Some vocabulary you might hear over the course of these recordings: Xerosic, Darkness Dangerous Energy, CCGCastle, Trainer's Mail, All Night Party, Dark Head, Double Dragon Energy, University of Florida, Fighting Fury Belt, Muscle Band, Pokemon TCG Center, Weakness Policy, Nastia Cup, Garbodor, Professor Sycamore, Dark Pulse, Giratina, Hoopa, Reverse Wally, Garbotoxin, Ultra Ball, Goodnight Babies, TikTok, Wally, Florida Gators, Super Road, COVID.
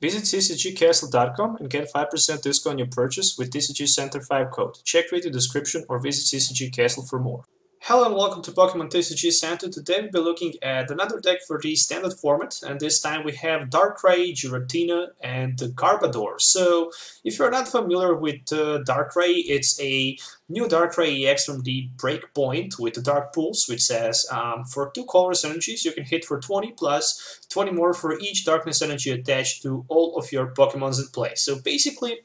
Visit CCGCastle.com and get 5% discount on your purchase with TCG Center 5 code. Check video description or visit CCG Castle for more. Hello and welcome to Pokemon TCG Center. Today we'll be looking at another deck for the standard format, and this time we have Darkrai, Giratina and Garbodor. So if you're not familiar with Darkrai, it's a new Darkrai EX from the Breakpoint with the Dark Pulse, which says for 2 colorless energies you can hit for 20 plus 20 more for each Darkness Energy attached to all of your Pokemons in play. So basically,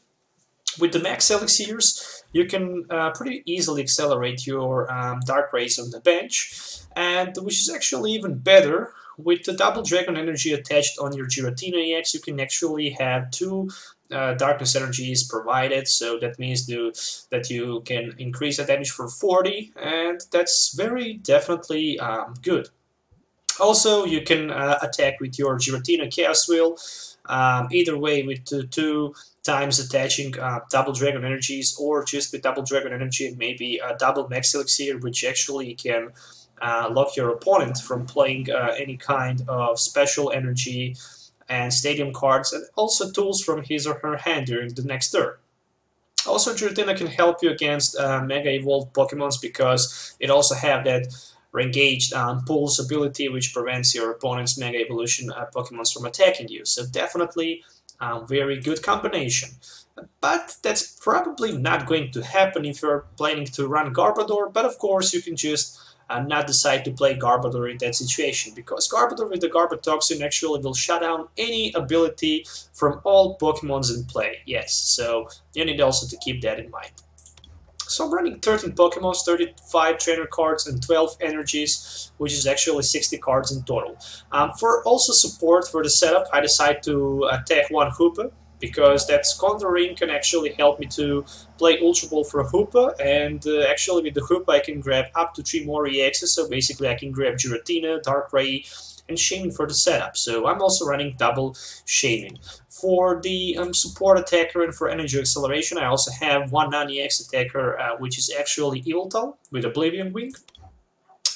with the Max Elixirs, you can pretty easily accelerate your Darkrai's on the bench, and which is actually even better. With the Double Dragon Energy attached on your Giratina EX, you can actually have 2 Darkness Energies provided, so that means that you can increase the damage for 40, and that's very definitely good. Also, you can attack with your Giratina Chaos Wheel, either way with 2 times attaching Double Dragon Energies, or just with Double Dragon Energy and maybe a double Max Elixir, which actually can lock your opponent from playing any kind of special energy and stadium cards, and also tools from his or her hand during the next turn. Also, Giratina can help you against Mega Evolved Pokemons because it also have that engaged on Pulse ability, which prevents your opponent's Mega Evolution Pokemons from attacking you. So definitely a very good combination. But that's probably not going to happen if you're planning to run Garbodor, but of course you can just not decide to play Garbodor in that situation, because Garbodor with the Garbotoxin actually will shut down any ability from all Pokemons in play. Yes, so you need also to keep that in mind. So I'm running 13 Pokemons, 35 trainer cards and 12 energies, which is actually 60 cards in total. For also support for the setup, I decide to attack one Hoopa, because that Scoundrel can actually help me to play Ultra Ball for Hoopa, and actually with the Hoopa I can grab up to 3 more EXs, so basically I can grab Giratina, Darkrai and Shaymin for the setup. So I'm also running double Shaymin. For the support attacker and for energy acceleration, I also have one non-EX attacker, which is actually Yveltal with Oblivion Wing.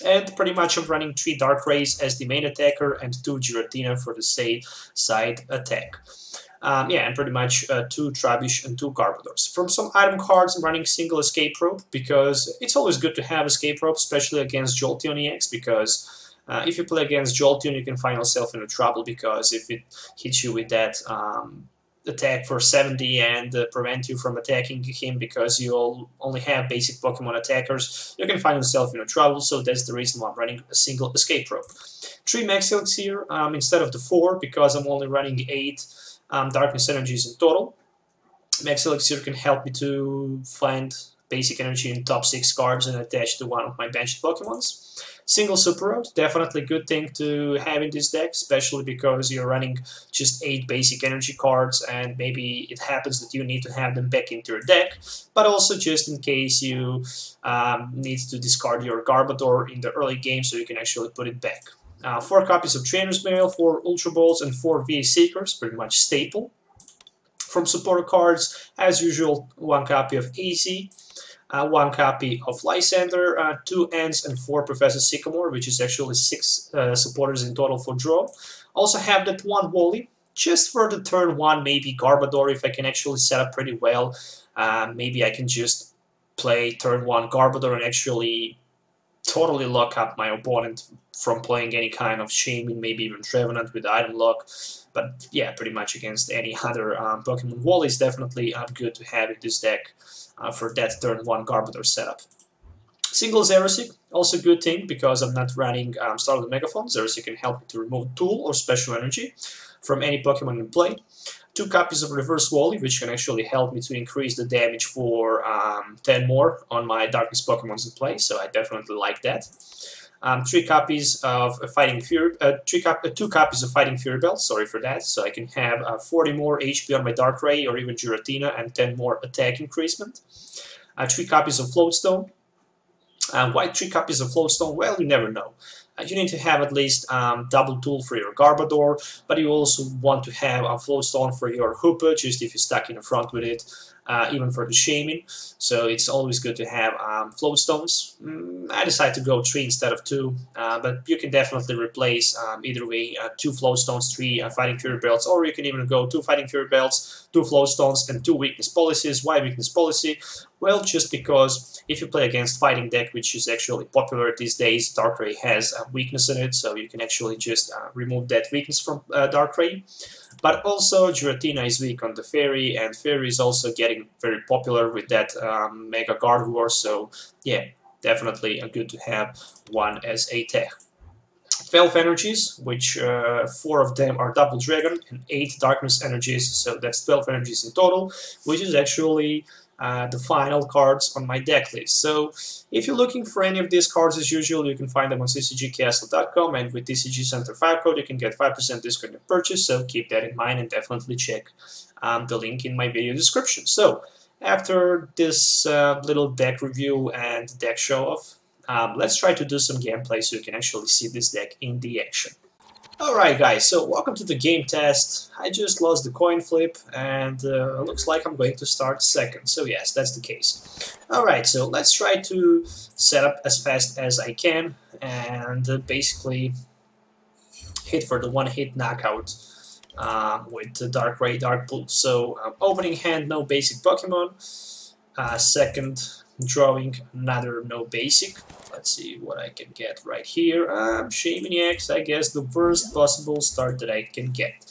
And pretty much I'm running 3 Darkrai's as the main attacker and 2 Giratina for the side attack. Yeah, and pretty much 2 Trubbish and 2 Garbodors. From some item cards, I'm running single Escape Rope, because it's always good to have Escape Rope, especially against Jolteon EX, because if you play against Jolteon, you can find yourself in trouble, because if it hits you with that attack for 70 and prevent you from attacking him because you only have basic Pokemon attackers, you can find yourself in trouble. So that's the reason why I'm running a single Escape Rope. 3 Max Elixir instead of the 4, because I'm only running 8 Darkness Energies in total. Max Elixir can help me to find basic energy in top 6 cards and attach to one of my benched Pokemons. Single Super Road, definitely good thing to have in this deck, especially because you're running just 8 basic energy cards and maybe it happens that you need to have them back into your deck, but also just in case you need to discard your Garbodor in the early game so you can actually put it back. 4 copies of Trainer's Mail, 4 Ultra Balls and 4 VA Seekers, pretty much staple. From support cards, as usual, 1 copy of AZ, 1 copy of Lysandre, 2 Ents and 4 Professor Sycamore, which is actually 6 supporters in total for draw. Also have that 1 Wally, just for the turn 1, maybe Garbodor, if I can actually set up pretty well. Maybe I can just play turn 1 Garbodor and actually totally lock up my opponent from playing any kind of Shaymin, maybe even Trevenant with item lock. But yeah, pretty much against any other Pokemon, Wally is definitely good to have in this deck for that turn 1 Garbodor setup. Single Xerosic, also good thing because I'm not running Starlit Megaphone. Xerosic can help me to remove tool or special energy from any Pokemon in play. 2 copies of Reverse Wally, which can actually help me to increase the damage for 10 more on my Darkness Pokemons in play, so I definitely like that. 3 copies of Fighting Fury, 2 copies of Fighting Fury Belt, sorry for that, so I can have 40 more HP on my Darkrai or even Giratina and 10 more attack increasement. 3 copies of Float Stone. Why 3 copies of Float Stone? Well, you never know. You need to have at least double tool for your Garbodor, but you also want to have a Float Stone for your Hoopa, just if you're stuck in the front with it, even for the Shaymin, so it's always good to have Float Stones. I decided to go 3 instead of 2, but you can definitely replace either way, 2 Float Stones, 3 Fighting Fury Belts, or you can even go 2 Fighting Fury Belts, 2 Float Stones, and 2 Weakness Policies. Why Weakness Policy? Well, just because if you play against Fighting Deck, which is actually popular these days, Darkrai has a weakness in it, so you can actually just remove that weakness from Darkrai. But also, Giratina is weak on the Fairy, and Fairy is also getting very popular with that Mega Guard War, so yeah, definitely good to have one as a tech. 12 energies, which 4 of them are Double Dragon, and 8 Darkness Energies, so that's 12 energies in total, which is actually the final cards on my deck list. So if you're looking for any of these cards, as usual, you can find them on CCGCastle.com, and with TCG Center 5 code you can get 5% discount on purchase, so keep that in mind and definitely check the link in my video description. So after this little deck review and deck show off, let's try to do some gameplay so you can actually see this deck in the action. Alright guys, so welcome to the game test. I just lost the coin flip and looks like I'm going to start second, so yes, that's the case. Alright, so let's try to set up as fast as I can and basically hit for the one-hit knockout with Darkrai, Dark Pulse. So opening hand, no basic Pokemon, second drawing another no basic. Let's see what I can get right here. Shaymin, I guess the worst possible start that I can get.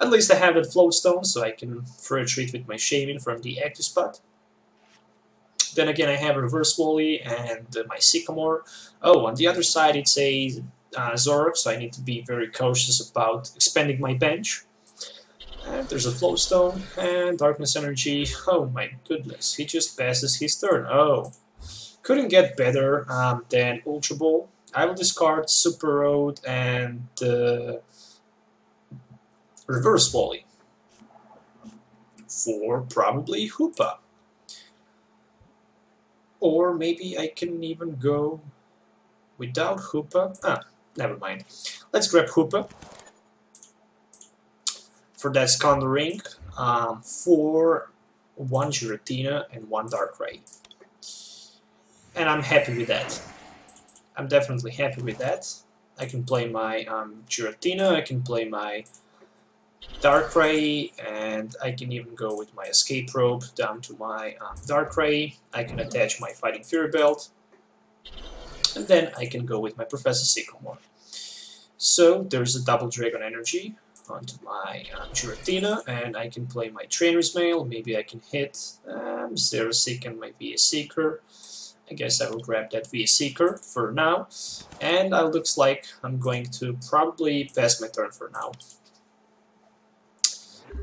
At least I have that Float Stone, so I can for a treat with my Shaymin from the active spot. Then again, I have Reverse Wally and my Sycamore. Oh, on the other side it's a Zorb, so I need to be very cautious about expanding my bench. And there's a Float Stone and Darkness Energy. Oh my goodness, he just passes his turn. Oh, couldn't get better than Ultra Ball. I will discard Super Road and Reverse Wally for probably Hoopa. Or maybe I can even go without Hoopa. Ah, never mind. Let's grab Hoopa for that Scoundering, for 1 Giratina and 1 Darkrai. And I'm happy with that. I'm definitely happy with that. I can play my Giratina, I can play my Darkrai, and I can even go with my Escape Rope down to my Darkrai. I can attach my Fighting Fury Belt, and then I can go with my Professor Sycamore. So there's a Double Dragon Energy onto my Giratina, and I can play my Trainer's Mail. Maybe I can hit Xerosic and my VA Seeker. I guess I will grab that VA Seeker for now, and it looks like I'm going to probably pass my turn for now.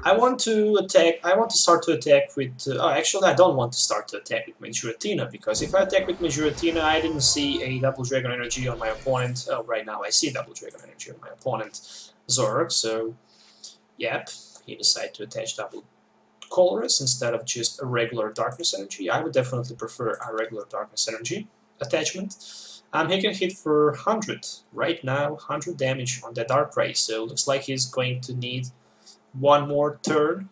I want to attack. I want to start to attack with. Oh, actually, I don't want to start to attack with my Giratina, because if I attack with my Giratina, I didn't see a Double Dragon Energy on my opponent. Oh, right now I see Double Dragon Energy on my opponent, Zorb. So, yep, he decided to attach Double Colorless instead of just a regular Darkness Energy. I would definitely prefer a regular Darkness Energy attachment. He can hit for 100 right now, 100 damage on that Darkrai, so looks like he's going to need one more turn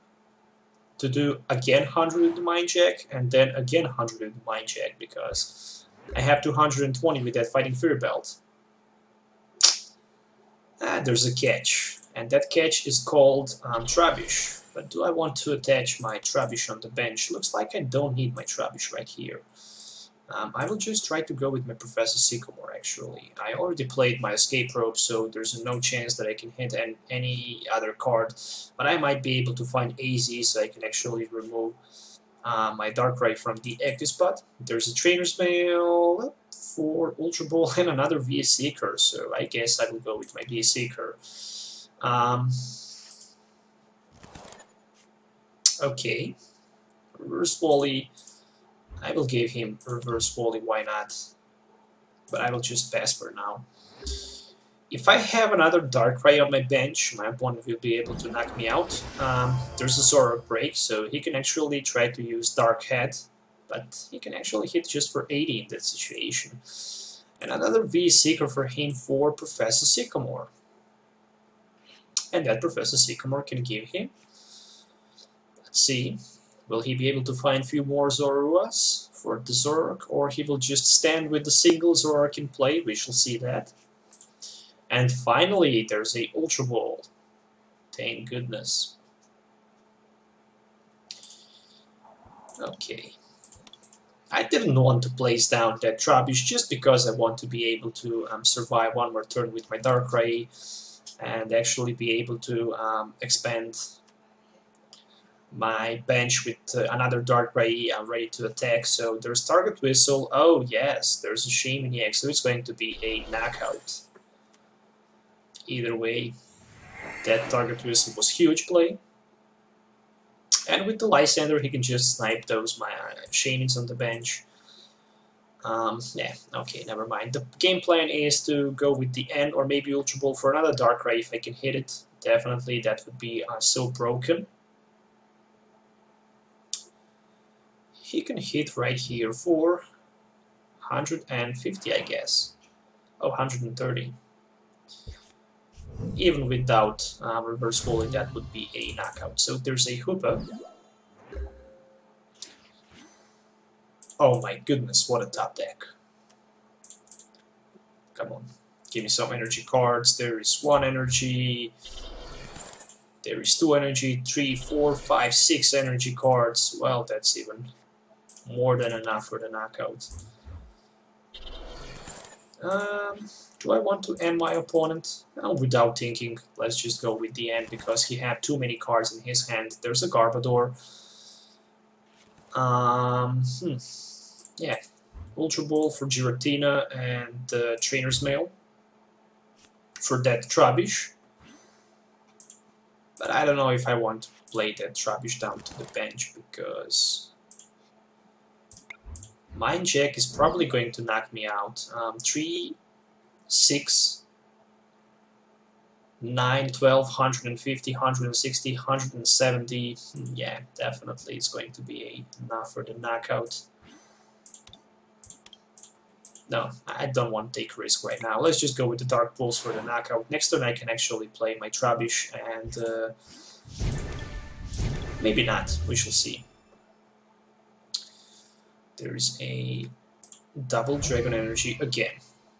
to do again 100 with the Mind Jack, and then again 100 with the Mind Jack, because I have 220 with that Fighting Fury Belt. Ah, there's a catch, and that catch is called Trubbish. But do I want to attach my Trubbish on the bench? Looks like I don't need my Trubbish right here. I will just try to go with my Professor Sycamore, actually. I already played my Escape Rope, so there's no chance that I can hit any other card. But I might be able to find AZ, so I can actually remove my Darkrai from the active spot. There's a Trainer's Mail for Ultra Ball and another VA Seeker, so I guess I will go with my VA Seeker. Okay, Reverse Wally. I will give him Reverse Wally, why not? But I will just pass for now. If I have another Darkrai on my bench, my opponent will be able to knock me out. There's a Zorb break, so he can actually try to use Dark Head, but he can actually hit just for 80 in that situation. And another VA Seeker for him for Professor Sycamore. And that Professor Sycamore can give him. See, Will he be able to find few more Zoruas for the Zoruk, or he will just stand with the single Zoruk in play? We shall see that. And finally, there's a Ultra Ball. Thank goodness. Okay. I didn't want to place down that Trubbish just because I want to be able to survive one more turn with my Darkrai and actually be able to expand my bench with another Darkrai ready to attack. So there's Target Whistle. Oh yes, there's a Shaymin, so it's going to be a knockout. Either way, that Target Whistle was huge play. And with the Lysandre, he can just snipe those Shaymins on the bench. Yeah, okay, never mind. The game plan is to go with the End or maybe Ultra Ball for another Darkrai if I can hit it. Definitely, that would be so broken. He can hit right here for 150, I guess. Oh, 130. Even without Reverse Wally, that would be a knockout. So there's a Hoopa. Oh my goodness, what a top deck. Come on, give me some energy cards. There is 1 energy. There is 2 energy, 3, 4, 5, 6 energy cards. Well, that's even more than enough for the knockout. Do I want to end my opponent? No, without thinking, let's just go with the End because he had too many cards in his hand. There's a Garbodor. Yeah, Ultra Ball for Giratina and Trainer's Mail for that Trubbish. But I don't know if I want to play that Trubbish down to the bench because Mind Jack is probably going to knock me out. 3, 6, 9, 12, 150, 160, 170. Yeah, definitely it's going to be enough for the knockout. No, I don't want to take risk right now. Let's just go with the Dark Pulse for the knockout. Next turn I can actually play my Trubbish and maybe not. We shall see. There is a Double Dragon Energy again.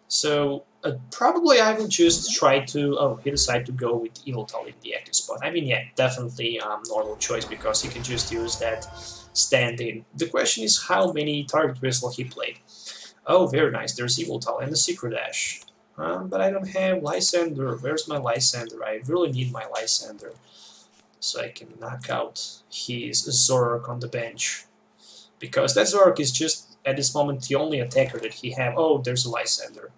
So probably I will just try to, oh, he decided to go with Yveltal in the active spot. I mean, yeah, definitely normal choice because he can just use that stand-in. The question is how many Target Whistle he played. Oh, very nice, there's Yveltal and the Secret Ash. But I don't have Lysandre. Where's my Lysandre? I really need my Lysandre. So I can knock out his Zoruk on the bench. Because that Zoruk is just, at this moment, the only attacker that he have. Oh, there's a Lysandre.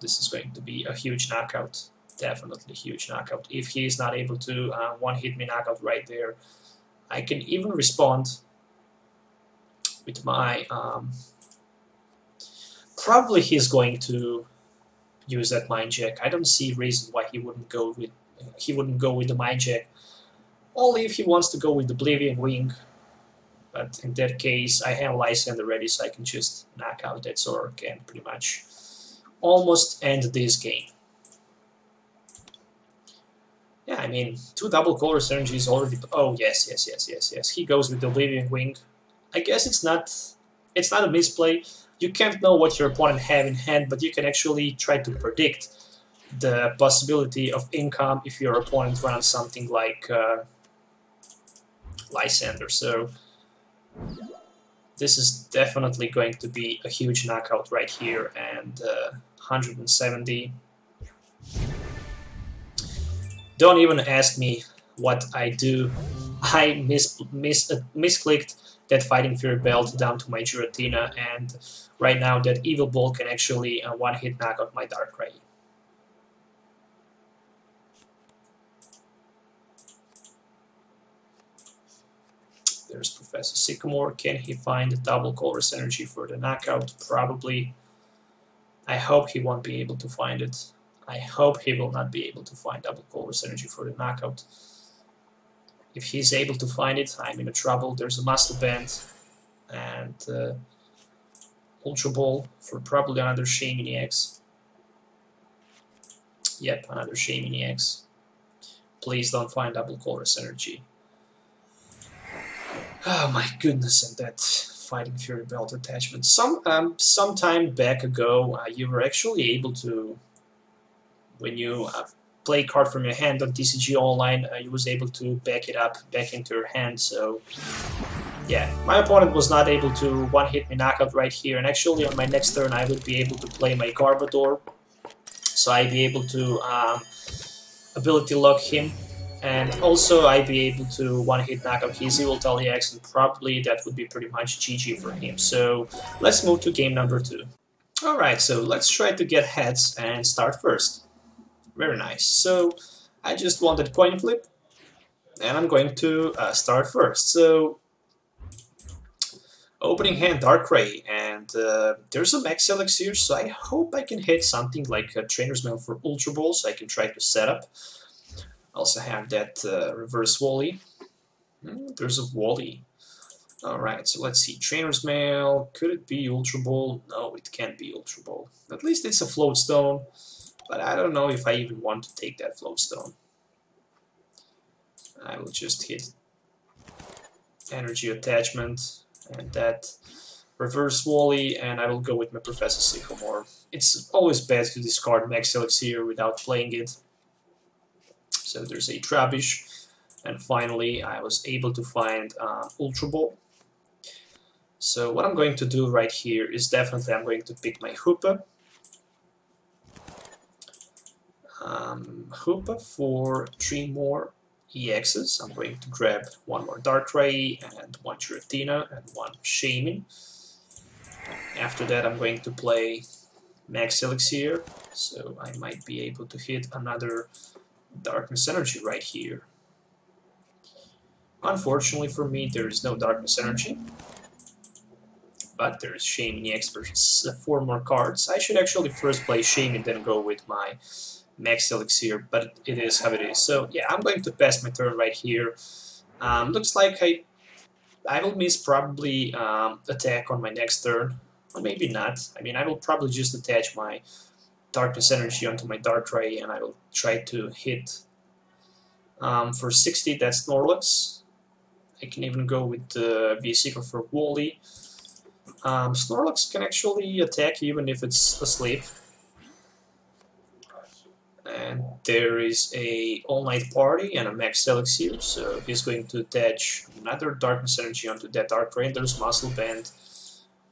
This is going to be a huge knockout. Definitely huge knockout. If he is not able to one-hit me knockout right there, I can even respond with my... probably he's going to use that Mind Jack. I don't see reason why he wouldn't go with the Mind Jack. Only if he wants to go with the Oblivion Wing. But in that case, I have Lysandre ready, so I can just knock out that Zoruk and pretty much almost end this game. Yeah, I mean, 2 double color synergies already. Oh yes, yes, yes, yes, yes. He goes with the Oblivion Wing. I guess it's not a misplay. You can't know what your opponent have in hand, but you can actually try to predict the possibility of income if your opponent runs something like Lysandre. So this is definitely going to be a huge knockout right here, and 170. Don't even ask me what I do. I misclicked that Fighting Fury Belt down to my Giratina, and right now that Evil Ball can actually one-hit knock out my Darkrai. There's Professor Sycamore. Can he find the double Colorless Energy for the knockout? Probably. I hope he won't be able to find it. I hope he will not be able to find double Colorless Energy for the knockout. If he's able to find it, I'm in trouble. There's a Muscle Band and Ultra Ball for probably another Shaymin. Yep, another Shaymin. Please don't find double Colorless Energy. Oh my goodness, and that Fighting Fury Belt attachment. Some time back ago, you were actually able to, when you play a card from your hand on TCG Online, you was able to back it up back into your hand, so yeah. My opponent was not able to one-hit me knockout right here, and actually on my next turn I would be able to play my Garbodor, so I'd be able to ability lock him, and also I'd be able to one-hit knockout his Yveltal EX, and probably that would be pretty much GG for him. So let's move to game number 2. Alright, so let's try to get heads and start first. Very nice. So I just want that coin flip, and I'm going to start first. So opening hand Darkrai, and there's a Max Elixirs, so I hope I can hit something like a Trainer's Mail for Ultra Ball, so I can try to set up. Also have that Reverse Wally. There's a Wally. Alright, so let's see. Trainer's Mail. Could it be Ultra Ball? No, it can't be Ultra Ball. At least it's a Float Stone, but I don't know if I even want to take that Float Stone. I will just hit Energy Attachment and that Reverse Wally, and I will go with my Professor Sycamore. It's always best to discard Max Elixir without playing it. So there's a Trubbish, and finally I was able to find Ultra Ball. So what I'm going to do right here is definitely I'm going to pick my Hoopa. Hoopa for 3 more EXs. I'm going to grab 1 more Darkrai, and 1 Giratina, and 1 Shaymin. After that I'm going to play Max Elixir, so I might be able to hit another Darkness Energy right here. Unfortunately for me, there is no Darkness Energy, but there is Shaymin EX versus 4 more cards. I should actually first play Shaymin, then go with my Max Elixir, but it is how it is. So yeah, I'm going to pass my turn right here. Looks like I will miss probably attack on my next turn, or maybe not. I mean, I will probably just attach my Darkness Energy onto my Darkrai, and I will try to hit for 60, that's Snorlax. I can even go with the VA Seekers for Wally. Snorlax can actually attack even if it's asleep. And there is a All Night Party and a Max Elixir, so he's going to attach another Darkness Energy onto that Darkrai. There's Muscle Band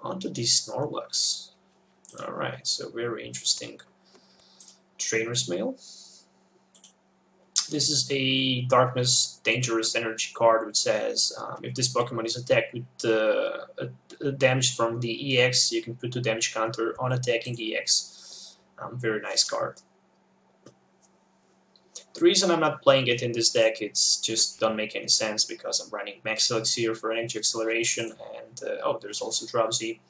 onto this Snorlax. Alright, so very interesting. Trainer's Mail. This is a Darkness Dangerous Energy card which says if this Pokemon is attacked with damage from the EX, you can put 2 damage counter on attacking EX. Very nice card. The reason I'm not playing it in this deck, it's just don't make any sense because I'm running Max Elixir for energy acceleration, and oh, there's also Drowsy.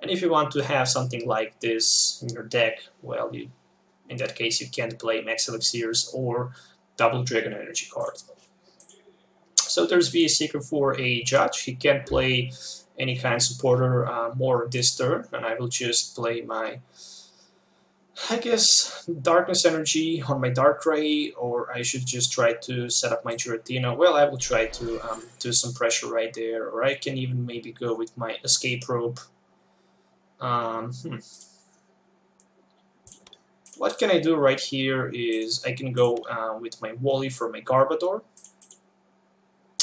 And if you want to have something like this in your deck, well, you, in that case, you can't play Max Elixirs or Double Dragon Energy card. So there's VA Seeker for a Judge. He can't play any kind of supporter more this turn, and I will just play my, I guess, Darkness Energy on my Darkrai, or I should just try to set up my Giratina. Well, I will try to do some pressure right there, or I can even maybe go with my Escape Rope. What can I do right here is I can go with my Wally for my Garbodor,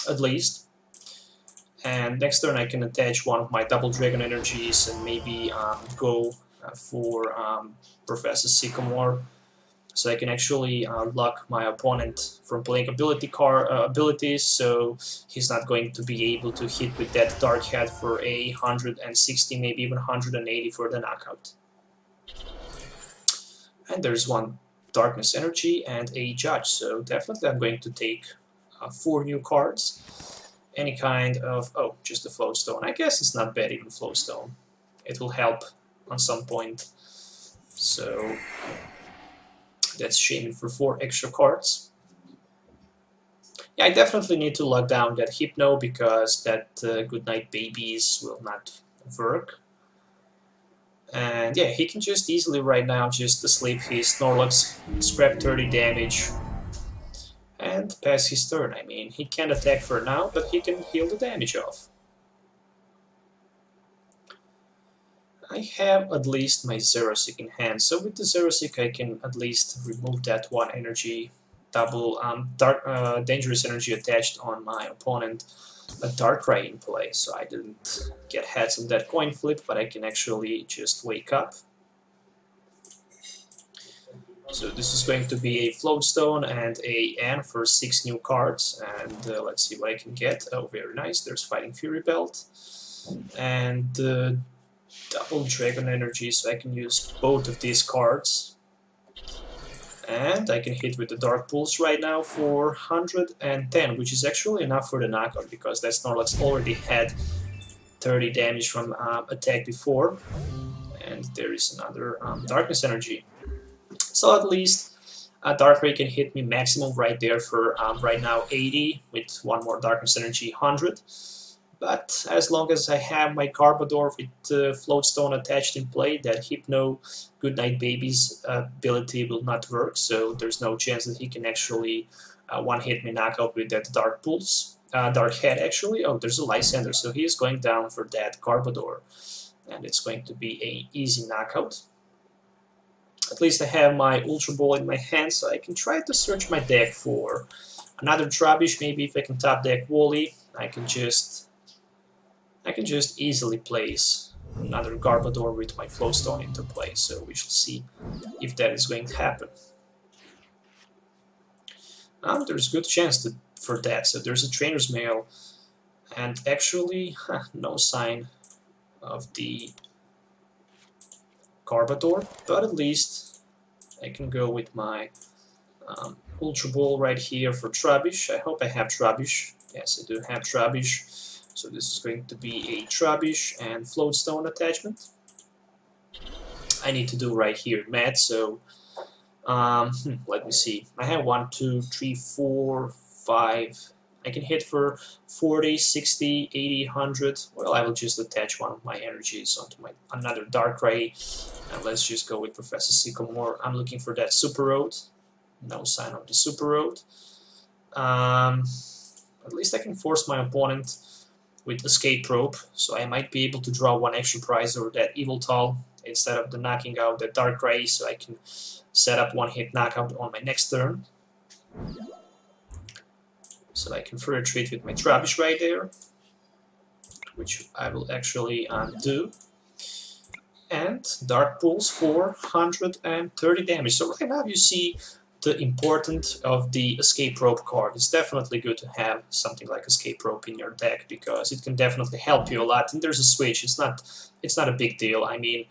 at least. And next turn I can attach one of my Double Dragon Energies and maybe go for Professor Sycamore, so I can actually lock my opponent from playing abilities, so he's not going to be able to hit with that Dark Head for 160, maybe even 180 for the knockout. And there's 1 Darkness Energy and a Judge, so definitely I'm going to take 4 new cards. Any kind of, oh, just a Float Stone. I guess it's not bad, even Float Stone. It will help on some point. So that's Shaymin for 4 extra cards. Yeah, I definitely need to lock down that Hypno because that Goodnight Babies will not work. And yeah, he can just easily right now just asleep his Snorlax, scrap 30 damage. And and pass his turn. I mean, he can't attack for now, but he can heal the damage off. I have at least my Xerosic in hand, so with the Xerosic I can at least remove that one energy, dangerous energy attached on my opponent, a Darkrai in play, so I didn't get heads on that coin flip, but I can actually just wake up. So this is going to be a Float Stone and a N for 6 new cards, and let's see what I can get. Oh, very nice, there's Fighting Fury Belt, and Double Dragon Energy, so I can use both of these cards. And I can hit with the Dark Pulse right now for 110, which is actually enough for the knockout, because that Snorlax already had 30 damage from attack before. And there is another Darkness Energy. So at least Darkrai can hit me maximum right there for right now 80, with one more Darkness Energy, 100. But as long as I have my Garbodor with Float Stone attached in play, that Hypno Goodnight Babies ability will not work, so there's no chance that he can actually one-hit me knockout with that Dark Pulse, Dark Head actually. Oh, there's a Lysandre, so he is going down for that Garbodor, and it's going to be an easy knockout. At least I have my Ultra Ball in my hand, so I can try to search my deck for another Trubbish. Maybe if I can top deck Wally, I can just easily place another Garbodor with my Float Stone into play, so we shall see if that is going to happen. There's a good chance for that, so there's a Trainer's Mail, and actually, no sign of the Garbodor, but at least I can go with my Ultra Ball right here for Trubbish. I hope I have Trubbish. Yes, I do have Trubbish. So this is going to be a Trubbish and Float Stone attachment. I need to do right here math, so let me see. I have 1, 2, 3, 4, 5. I can hit for 40, 60, 80, 100. Well, I will just attach one of my energies onto my another Darkrai. And let's just go with Professor Sycamore. I'm looking for that Super Road. No sign of the Super Road. At least I can force my opponent with Escape Rope, so I might be able to draw one extra prize over that Yveltal instead of the knocking out that Darkrai, so I can set up one-hit knockout on my next turn. So I can further treat with my Trubbish right there, which I will actually undo. And Dark Pulse for 130 damage. So right now you see the importance of the Escape Rope card. It's definitely good to have something like Escape Rope in your deck, because it can definitely help you a lot. And there's a switch. It's not a big deal. I mean,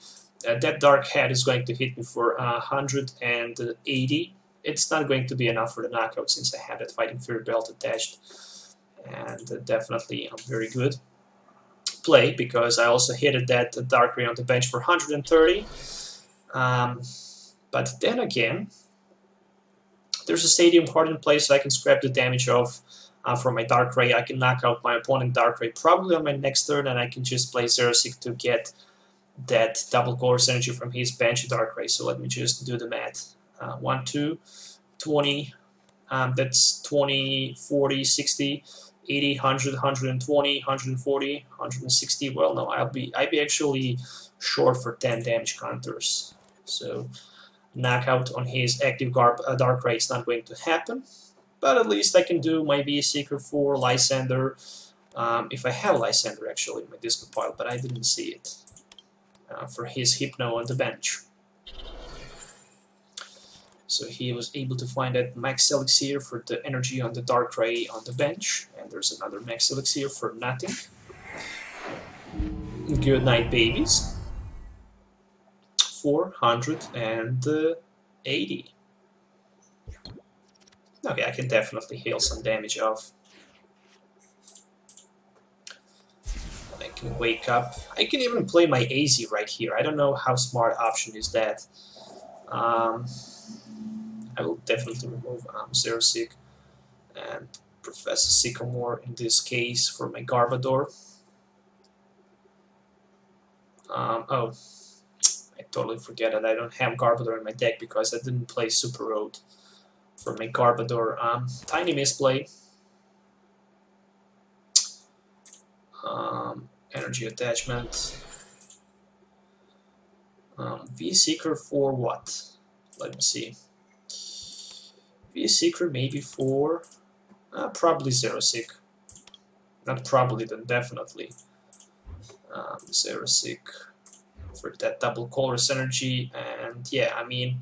that Dark Head is going to hit me for 180. It's not going to be enough for the knockout since I have that Fighting Fury Belt attached, and definitely a very good play, because I also hit that Darkrai on the bench for 130. But then again, there's a Stadium Card in play, so I can scrap the damage off from my Darkrai. I can knock out my opponent Darkrai probably on my next turn, and I can just play Xerosic to get that double course energy from his bench Darkrai. So let me just do the math. 1, 2, 20, that's 20, 40, 60, 80, 100, 120, 140, 160. Well, no, I'll be actually short for 10 damage counters. So knockout on his active Darkrai is not going to happen, but at least I can do my VA Seeker for Lysandre, if I have Lysandre actually in my discard pile, but I didn't see it, for his Hypno on the bench. So he was able to find that Max Elixir for the energy on the Darkrai on the bench, and there's another Max Elixir for nothing. Good night, babies. 480. Okay, I can definitely heal some damage off. I can wake up. I can even play my AZ right here. I don't know how smart option is that. I will definitely remove Xerosic and Professor Sycamore in this case for my Garbodor. Oh, I totally forget that I don't have Garbodor in my deck because I didn't play Super Road for my Garbodor. Tiny Misplay. Energy Attachment. VA Seeker for what? Let me see. VA Seeker maybe for... probably Xerosic. Not probably, then definitely. Xerosic for that double colorless energy, and yeah, I mean,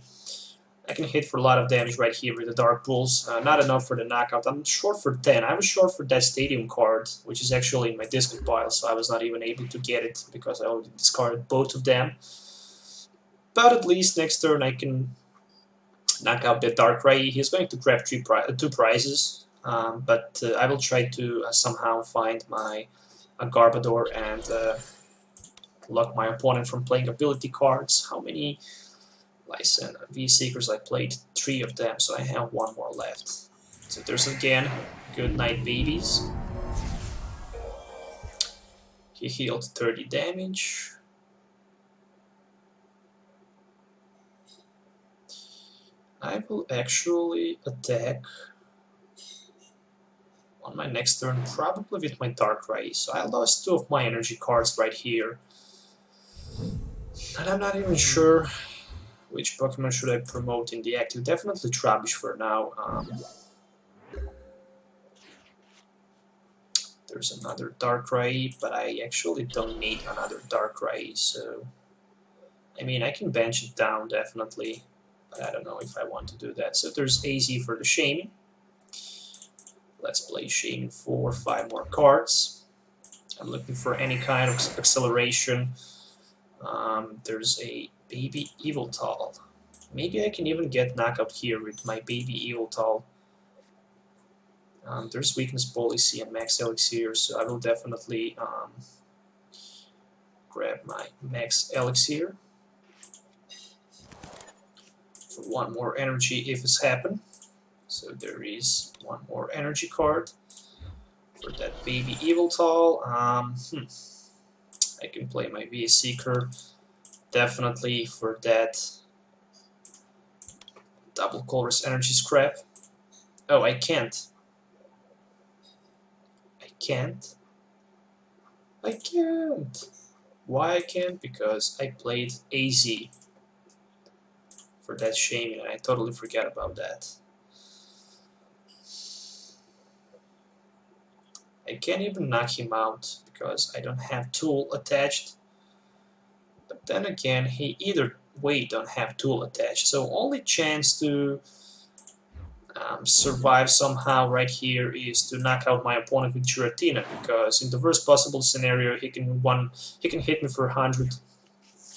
I can hit for a lot of damage right here with the Dark Pulse. Not enough for the knockout. I'm short for 10. I was short for that Stadium card, which is actually in my discard pile, so I was not even able to get it because I already discarded both of them. But at least next turn I can knock out the Darkrai. He's going to grab two prizes, but I will try to somehow find my Garbodor and block my opponent from playing ability cards. How many Lysandre VA Seekers? I played 3 of them, so I have 1 more left. So there's again Goodnight Babies. He healed 30 damage. I will actually attack on my next turn, probably with my Darkrai. So I lost 2 of my energy cards right here. And I'm not even sure which Pokemon should I promote in the active. Definitely Trubbish for now. There's another Darkrai, but I actually don't need another Darkrai. So, I mean, I can bench it down definitely, but I don't know if I want to do that. So there's AZ for the Shaymin. Let's play Shaymin for 5 more cards. I'm looking for any kind of acceleration. There's a baby Yveltal. Maybe I can even get knockout here with my baby Yveltal. There's Weakness Policy and Max Elixirs, so I will definitely grab my Max Elixir for 1 more energy if it's happened. So there is 1 more energy card for that baby Yveltal. I can play my VA Seeker definitely for that double colorless energy scrap. Oh, I can't. I can't. I can't. Why I can't? Because I played AZ for that Shaymin and I totally forgot about that. I can't even knock him out because I don't have tool attached. But then again, he either way don't have tool attached, so only chance to survive somehow right here is to knock out my opponent with Giratina, because in the worst possible scenario he can hit me for 100.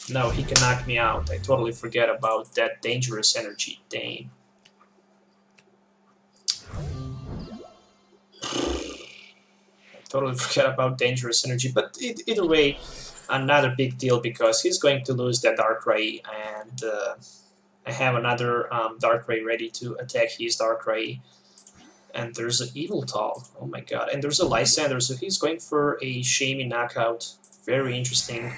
No, he can knock me out. I totally forget about that dangerous energy. Dang. Totally forget about dangerous energy, but either way, another big deal because he's going to lose that Darkrai, and I have another Darkrai ready to attack his Darkrai. And there's an Yveltal, oh my god, and there's a Lysandre, so he's going for a Shaymin knockout. Very interesting.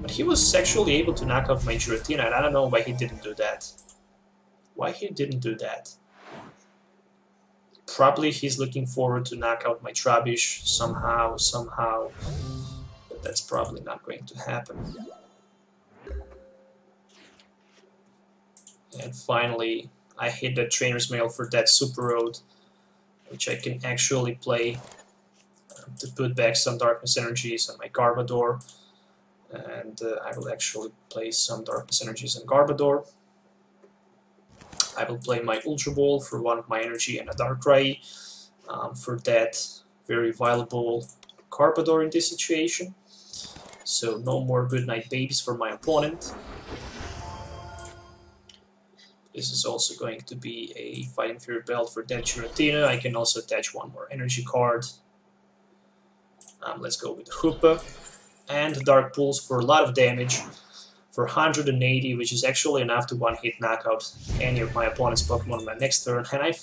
But he was actually able to knock out my Giratina, and I don't know why he didn't do that. Why he didn't do that? Probably he's looking forward to knock out my Trubbish somehow, but that's probably not going to happen. And finally, I hit the Trainer's Mail for that Super Road, which I can actually play to put back some Darkness Energies on my Garbodor, and I will actually play some Darkness Energies on Garbodor. I will play my Ultra Ball for 1 of my energy and a Darkrai for that very viable Garbodor in this situation. So no more Goodnight Babies for my opponent. This is also going to be a Fighting Fury Belt for that Giratina. I can also attach 1 more energy card. Let's go with Hoopa and Dark Pulse for a lot of damage. For 180, which is actually enough to one-hit knock out any of my opponent's Pokemon on my next turn, and I've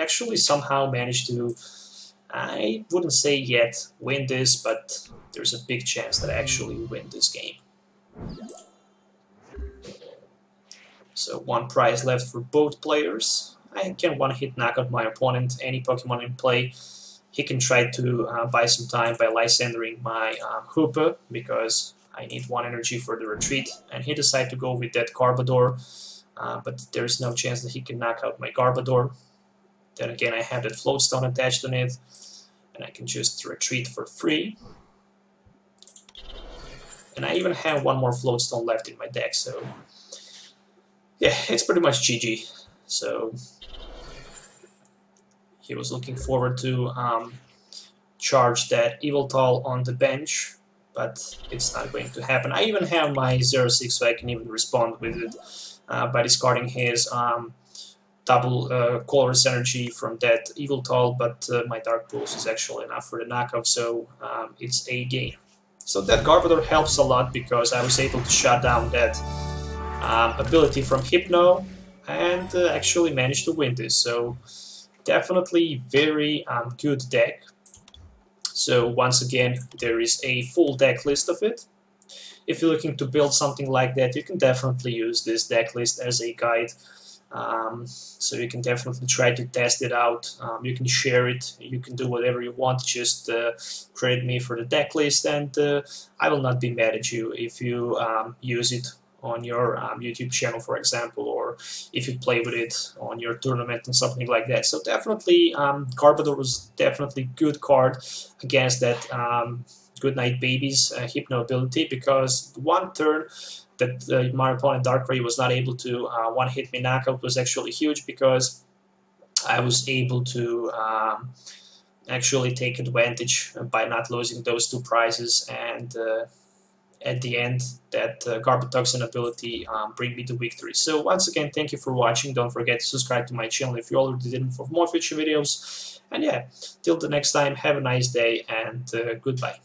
actually somehow managed to, I wouldn't say yet win this, but there's a big chance that I actually win this game. So 1 prize left for both players. I can one-hit knock out my opponent, any Pokemon in play. He can try to buy some time by Lysandring my Hoopa, because I need one energy for the retreat, and he decided to go with that Garbodor, but there is no chance that he can knock out my Garbodor. Then again, I have that Float Stone attached on it, and I can just retreat for free. And I even have one more Float Stone left in my deck, so yeah, it's pretty much GG. So he was looking forward to charge that Yveltal on the bench, but it's not going to happen. I even have my Xerosic, so I can even respond with it by discarding his double colorless energy from that Yveltal, but my Dark Pulse is actually enough for the knockout, so it's a game. So that Garbodor helps a lot because I was able to shut down that ability from Hypno and actually managed to win this. So definitely very good deck. So once again, there is a full deck list of it. If you're looking to build something like that, you can definitely use this deck list as a guide. So you can definitely try to test it out. You can share it, you can do whatever you want. Just credit me for the deck list, and I will not be mad at you if you use it on your YouTube channel, for example, or if you play with it on your tournament and something like that. So definitely Garbodor was definitely good card against that Goodnight Babies Hypno ability, because one turn that my opponent Darkrai was not able to one-hit me knockout was actually huge, because I was able to actually take advantage by not losing those two prizes, and at the end that Garbodor ability bring me to victory. So once again, thank you for watching. Don't forget to subscribe to my channel if you already didn't for more future videos. And yeah, till the next time, have a nice day, and goodbye.